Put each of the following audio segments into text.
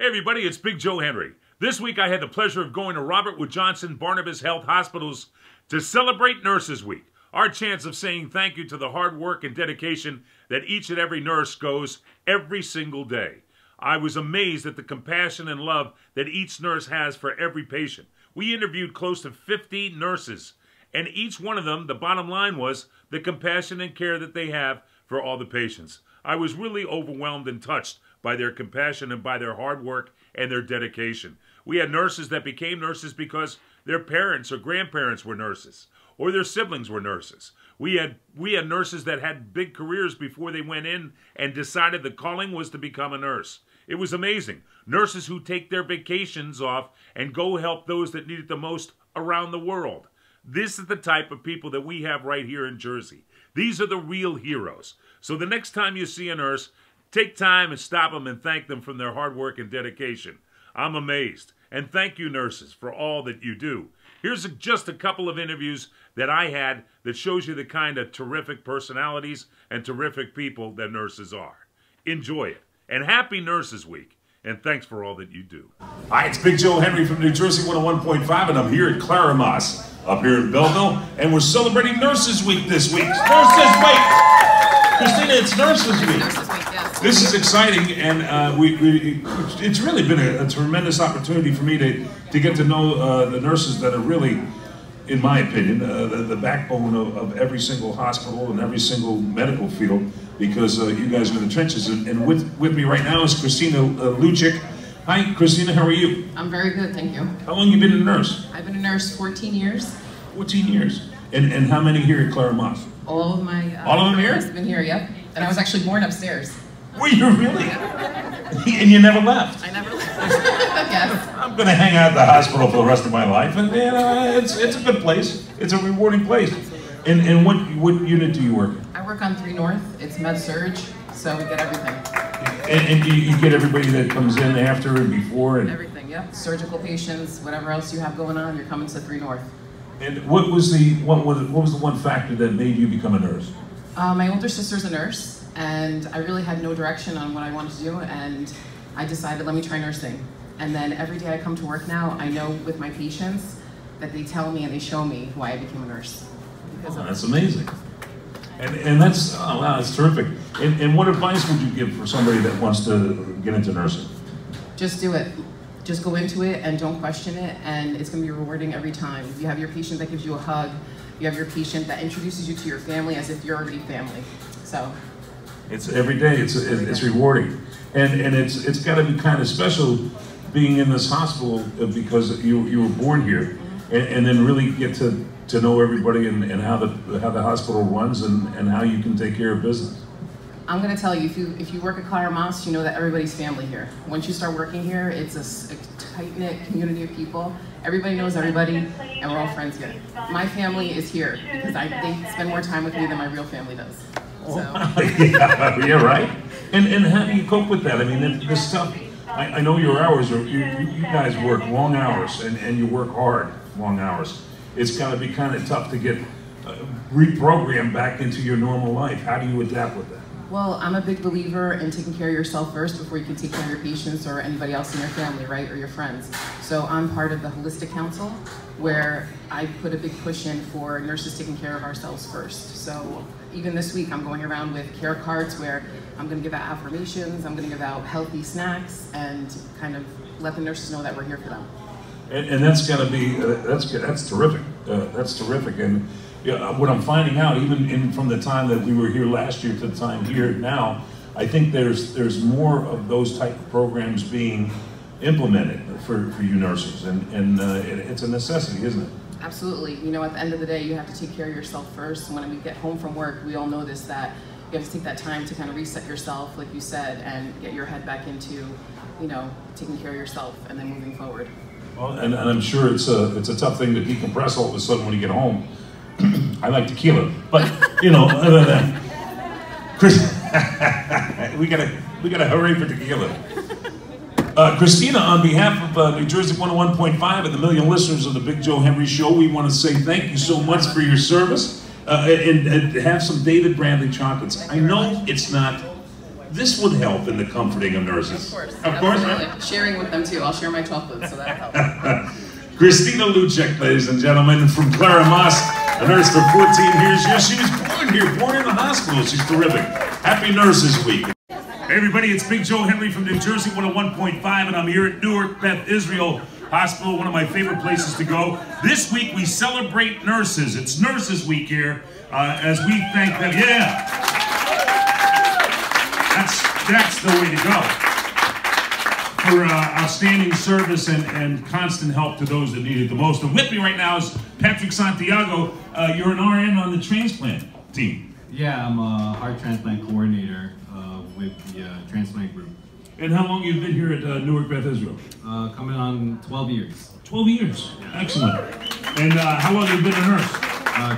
Hey everybody, it's Big Joe Henry. This week I had the pleasure of going to Robert Wood Johnson Barnabas Health Hospitals to celebrate Nurses Week. Our chance of saying thank you to the hard work and dedication that each and every nurse goes every single day. I was amazed at the compassion and love that each nurse has for every patient. We interviewed close to 50 nurses, and each one of them, the bottom line was the compassion and care that they have for all the patients. I was really overwhelmed and touched by their compassion and by their hard work and their dedication. We had nurses that became nurses because their parents or grandparents were nurses, or their siblings were nurses. We had nurses that had big careers before they went in and decided the calling was to become a nurse. It was amazing. Nurses who take their vacations off and go help those that need it the most around the world. This is the type of people that we have right here in Jersey. These are the real heroes. So the next time you see a nurse, take time and stop them and thank them for their hard work and dedication. I'm amazed. And thank you, nurses, for all that you do. Here's just a couple of interviews that I had that shows you the kind of terrific personalities and terrific people that nurses are. Enjoy it. And happy Nurses Week. And thanks for all that you do. Hi, it's Big Joe Henry from New Jersey 101.5, and I'm here at Clara Maass up here in Belleville, and we're celebrating Nurses Week this week. Nurses Week! Christina, it's Nurses Week. This is exciting, and it's really been a tremendous opportunity for me to get to know the nurses that are really, in my opinion, the backbone of every single hospital and every single medical field, because you guys are in the trenches. And with me right now is Christina Luczyk. Hi, Christina, how are you? I'm very good, thank you. How long have you been a nurse? I've been a nurse 14 years. 14 years. And how many here at Clara Maass? All of my all of them here? I've been here, yep. And I was actually born upstairs. Were you really? And you never left? I never left. Yes. I'm going to hang out at the hospital for the rest of my life, and it's a good place. It's a rewarding place. Absolutely. And what unit do you work in? I work on 3 North. It's med-surg, so we get everything. And you get everybody that comes in after and before? And everything, yep. Surgical patients, whatever else you have going on, you're coming to 3 North. And what was the one factor that made you become a nurse? My older sister's a nurse. And I really had no direction on what I wanted to do, and I decided, let me try nursing. And then every day I come to work now, I know with my patients that they tell me and they show me why I became a nurse. That's amazing. And that's, oh wow, that's terrific. And what advice would you give for somebody that wants to get into nursing? Just do it. Just go into it and don't question it, and it's gonna be rewarding every time. You have your patient that gives you a hug. You have your patient that introduces you to your family as if you're already family, so. It's every day. It's rewarding, and it's got to be kind of special being in this hospital because you were born here, and then really get to know everybody and how the hospital runs and how you can take care of business. I'm gonna tell you, if you work at Clara Maass, you know that everybody's family here. Once you start working here, it's a tight-knit community of people. Everybody knows everybody, and we're all friends here. My family is here because they spend more time with me than my real family does. So. yeah, right. And how do you cope with that? I mean, this stuff, I know your hours are, you guys work long hours, and you work hard long hours. It's got to be kind of tough to get reprogrammed back into your normal life. How do you adapt with that? Well, I'm a big believer in taking care of yourself first before you can take care of your patients or anybody else in your family, right, or your friends. So I'm part of the Holistic Council, where I put a big push in for nurses taking care of ourselves first. So even this week, I'm going around with care cards where I'm going to give out affirmations, I'm going to give out healthy snacks, and kind of let the nurses know that we're here for them. And that's got to be, that's terrific. That's terrific. And yeah, what I'm finding out, even from the time that we were here last year to the time here now, I think there's more of those type of programs being implemented for you nurses, and it's a necessity, isn't it? Absolutely. You know, at the end of the day, you have to take care of yourself first. When we get home from work, we all know this, that you have to take that time to kind of reset yourself, like you said, and get your head back into, you know, taking care of yourself and then moving forward. Well, and I'm sure it's a tough thing to decompress all of a sudden when you get home. I like tequila, but you know, other than that, we gotta hooray for tequila. Christina, on behalf of New Jersey 101.5 and the million listeners of the Big Joe Henry Show, we want to say thank you so much for your service, and have some David Bradley chocolates. I know it's not this would help in the comforting of nurses. Of course. Absolutely. Sharing with them too. I'll share my chocolate, so that'll help. Christina Luczyk, ladies and gentlemen, from Clara Maass, a nurse for 14 years. Yes, she was born here, born in the hospital. She's terrific. Happy Nurses Week. Hey everybody, it's Big Joe Henry from New Jersey 101.5, and I'm here at Newark Beth Israel Hospital, one of my favorite places to go. This week we celebrate nurses. It's Nurses Week here, as we thank them. Yeah! That's the way to go. For outstanding service and constant help to those that need it the most. And with me right now is Patrick Santiago. You're an RN on the transplant team. Yeah, I'm a heart transplant coordinator with the transplant group. And how long have you been here at Newark Beth Israel? Coming on 12 years. 12 years, yeah. Excellent. And how long have you been a nurse?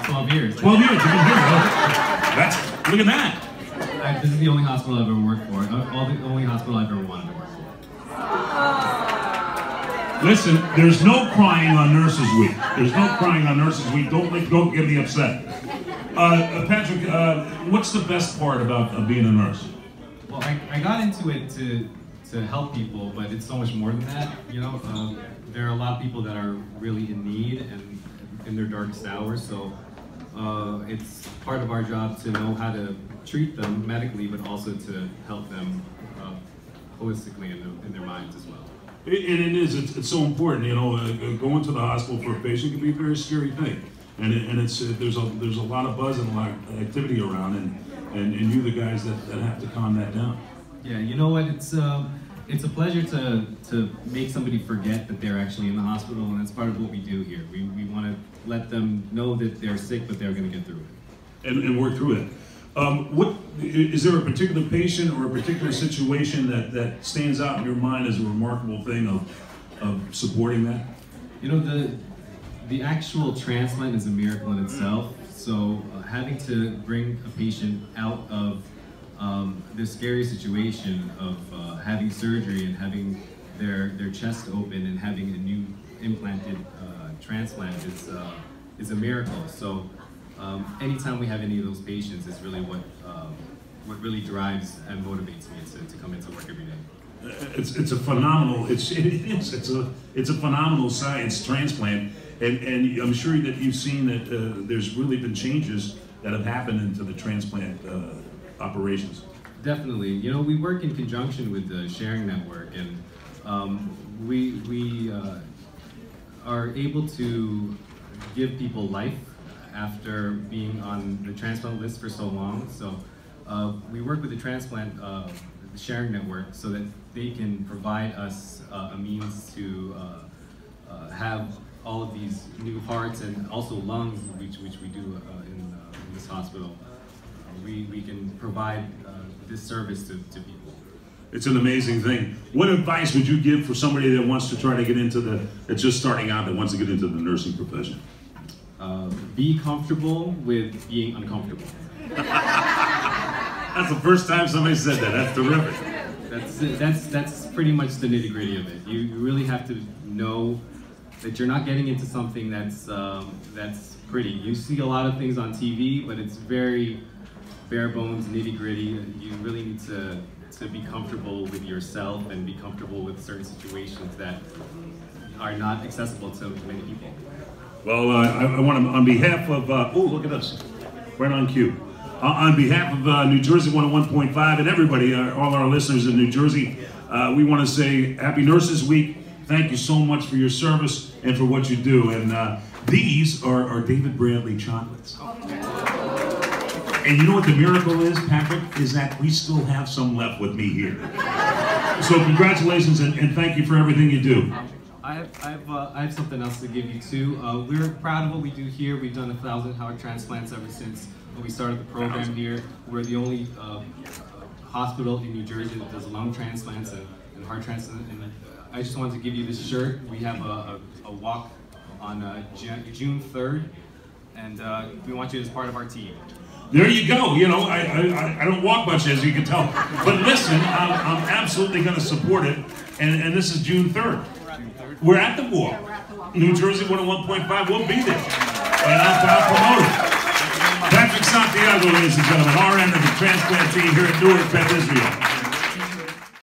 12 years. 12 years, you've been here. That's, look at that. This is the only hospital I've ever worked for, the only hospital I've ever wanted to work for. Listen, there's no crying on Nurses Week. There's no crying on Nurses Week. Don't get me upset. Patrick, what's the best part about being a nurse? Well, I got into it to help people, but it's so much more than that, you know? There are a lot of people that are really in need and in their darkest hours, so it's part of our job to know how to treat them medically, but also to help them holistically in their minds as well. It's so important, you know, going to the hospital for a patient can be a very scary thing. There's a lot of buzz and a lot of activity around, and you the guys that have to calm that down. Yeah, you know what? It's a pleasure to make somebody forget that they're actually in the hospital, and that's part of what we do here. We want to let them know that they're sick, but they're going to get through it and work through it. What is there a particular patient or a particular situation that stands out in your mind as a remarkable thing of supporting that? You know, the actual transplant is a miracle in itself. So having to bring a patient out of the scary situation of having surgery and having their chest open and having a new implanted transplant is a miracle. So anytime we have any of those patients is really what really drives and motivates me to come into work every day. It's a phenomenal science, transplant. And I'm sure that you've seen that there's really been changes that have happened into the transplant operations. Definitely. You know, we work in conjunction with the Sharing Network, and we are able to give people life after being on the transplant list for so long. So we work with the transplant Sharing Network so that they can provide us a means to have all of these new hearts and also lungs, which we do in this hospital. We can provide this service to people. It's an amazing thing. What advice would you give for somebody that wants to try to get into that's just starting out, that wants to get into the nursing profession? Be comfortable with being uncomfortable. That's the first time somebody said that. That's terrific. That's pretty much the nitty-gritty of it. You really have to know that you're not getting into something that's pretty. You see a lot of things on TV, but it's very bare bones, nitty gritty. And you really need to be comfortable with yourself and be comfortable with certain situations that are not accessible to many people. Well, I want to, on behalf of, oh, look at us, right on cue. On behalf of New Jersey 101.5 and everybody, all our listeners in New Jersey, we want to say Happy Nurses Week. Thank you so much for your service and for what you do. And these are David Bradley chocolates. And you know what the miracle is, Patrick? Is that we still have some left with me here. So congratulations and thank you for everything you do. I have something else to give you too. We're proud of what we do here. We've done 1,000 heart transplants ever since we started the program here. We're the only hospital in New Jersey that does lung transplants and heart transplants. And I just wanted to give you this shirt. We have a walk on June 3rd, and we want you as part of our team. There you go. You know, I don't walk much, as you can tell. But listen, I'm absolutely going to support it, and this is June 3rd. We're at the walk. Yeah, we're at the walk. New Jersey 101.5 will be there, and I'll promote it. Patrick Santiago, ladies and gentlemen, RN of the transplant team here at Newark Beth Israel.